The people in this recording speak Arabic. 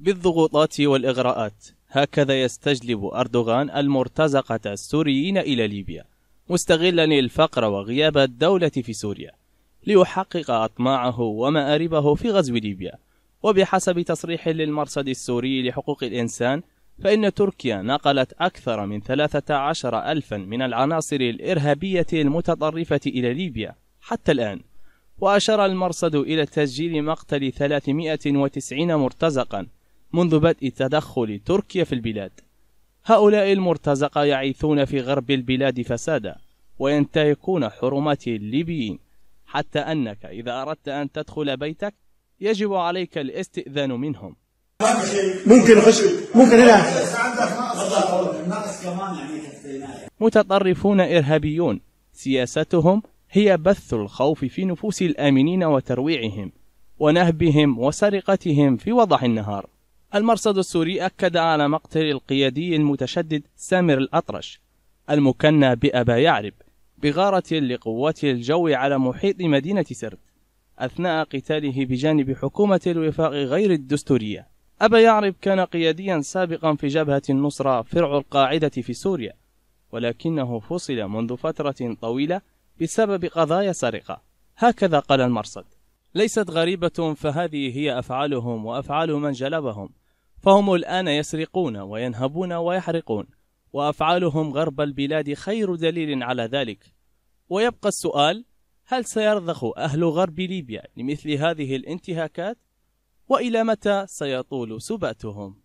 بالضغوطات والإغراءات. هكذا يستجلب أردوغان المرتزقة السوريين إلى ليبيا، مستغلا الفقر وغياب الدولة في سوريا ليحقق أطماعه ومآربه في غزو ليبيا. وبحسب تصريح للمرصد السوري لحقوق الإنسان، فإن تركيا نقلت أكثر من 13,000 من العناصر الإرهابية المتطرفة إلى ليبيا حتى الآن. وأشار المرصد إلى تسجيل مقتل 390 مرتزقا منذ بدء تدخل تركيا في البلاد. هؤلاء المرتزقة يعيثون في غرب البلاد فسادا وينتهكون حرمات الليبيين، حتى أنك إذا أردت أن تدخل بيتك يجب عليك الاستئذان منهم. متطرفون إرهابيون سياستهم هي بث الخوف في نفوس الآمنين وترويعهم ونهبهم وسرقتهم في وضح النهار. المرصد السوري أكد على مقتل القيادي المتشدد سامر الأطرش المكنى بأبا يعرب بغارة لقوات الجو على محيط مدينة سرت أثناء قتاله بجانب حكومة الوفاق غير الدستورية. أبا يعرب كان قياديا سابقا في جبهة النصرة فرع القاعدة في سوريا، ولكنه فصل منذ فترة طويلة بسبب قضايا سرقة. هكذا قال المرصد. ليست غريبة، فهذه هي أفعالهم وأفعال من جلبهم، فهم الآن يسرقون وينهبون ويحرقون، وأفعالهم غرب البلاد خير دليل على ذلك. ويبقى السؤال، هل سيرضخ أهل غرب ليبيا لمثل هذه الانتهاكات؟ وإلى متى سيطول سباتهم؟